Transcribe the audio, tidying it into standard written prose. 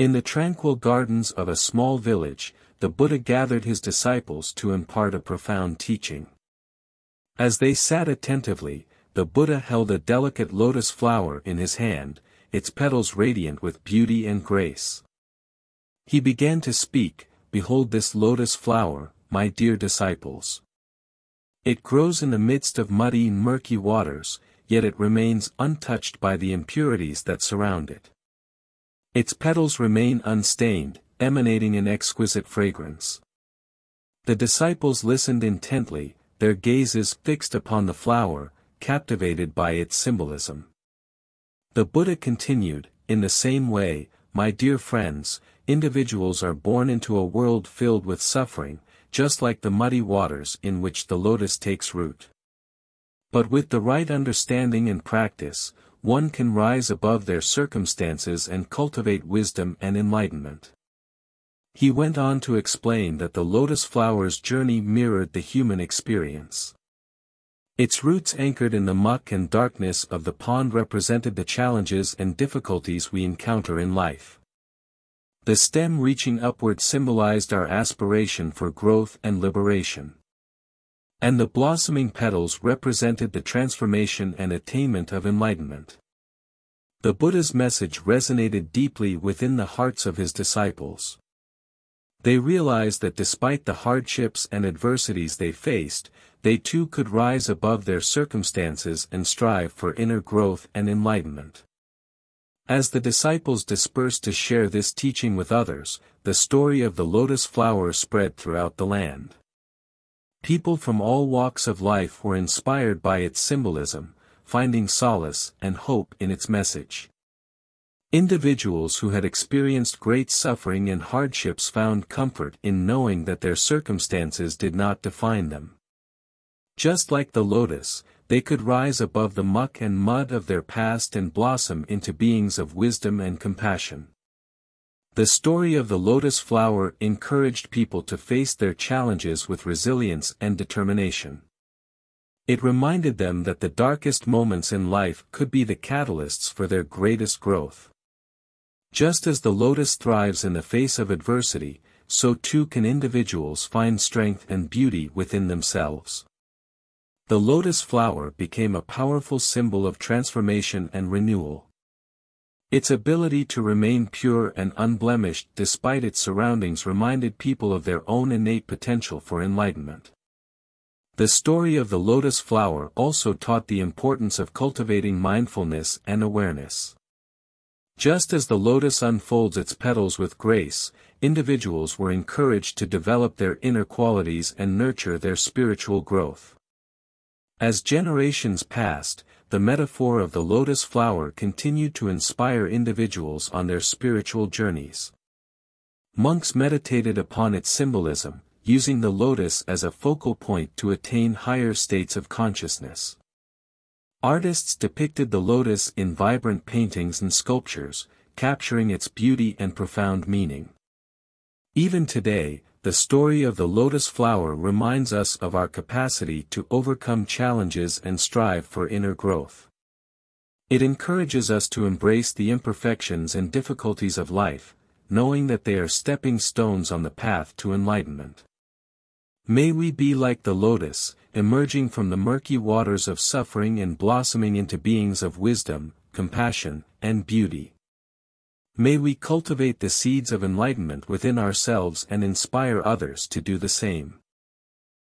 In the tranquil gardens of a small village, the Buddha gathered his disciples to impart a profound teaching. As they sat attentively, the Buddha held a delicate lotus flower in his hand, its petals radiant with beauty and grace. He began to speak, "Behold this lotus flower, my dear disciples. It grows in the midst of muddy and murky waters, yet it remains untouched by the impurities that surround it. Its petals remain unstained, emanating an exquisite fragrance." The disciples listened intently, their gazes fixed upon the flower, captivated by its symbolism. The Buddha continued, "In the same way, my dear friends, individuals are born into a world filled with suffering, just like the muddy waters in which the lotus takes root. But with the right understanding and practice, one can rise above their circumstances and cultivate wisdom and enlightenment." He went on to explain that the lotus flower's journey mirrored the human experience. Its roots anchored in the muck and darkness of the pond represented the challenges and difficulties we encounter in life. The stem reaching upward symbolized our aspiration for growth and liberation. And the blossoming petals represented the transformation and attainment of enlightenment. The Buddha's message resonated deeply within the hearts of his disciples. They realized that despite the hardships and adversities they faced, they too could rise above their circumstances and strive for inner growth and enlightenment. As the disciples dispersed to share this teaching with others, the story of the lotus flower spread throughout the land. People from all walks of life were inspired by its symbolism, finding solace and hope in its message. Individuals who had experienced great suffering and hardships found comfort in knowing that their circumstances did not define them. Just like the lotus, they could rise above the muck and mud of their past and blossom into beings of wisdom and compassion. The story of the lotus flower encouraged people to face their challenges with resilience and determination. It reminded them that the darkest moments in life could be the catalysts for their greatest growth. Just as the lotus thrives in the face of adversity, so too can individuals find strength and beauty within themselves. The lotus flower became a powerful symbol of transformation and renewal. Its ability to remain pure and unblemished despite its surroundings reminded people of their own innate potential for enlightenment. The story of the lotus flower also taught the importance of cultivating mindfulness and awareness. Just as the lotus unfolds its petals with grace, individuals were encouraged to develop their inner qualities and nurture their spiritual growth. As generations passed, the metaphor of the lotus flower continued to inspire individuals on their spiritual journeys. Monks meditated upon its symbolism, using the lotus as a focal point to attain higher states of consciousness. Artists depicted the lotus in vibrant paintings and sculptures, capturing its beauty and profound meaning. Even today, the story of the lotus flower reminds us of our capacity to overcome challenges and strive for inner growth. It encourages us to embrace the imperfections and difficulties of life, knowing that they are stepping stones on the path to enlightenment. May we be like the lotus, emerging from the murky waters of suffering and blossoming into beings of wisdom, compassion, and beauty. May we cultivate the seeds of enlightenment within ourselves and inspire others to do the same.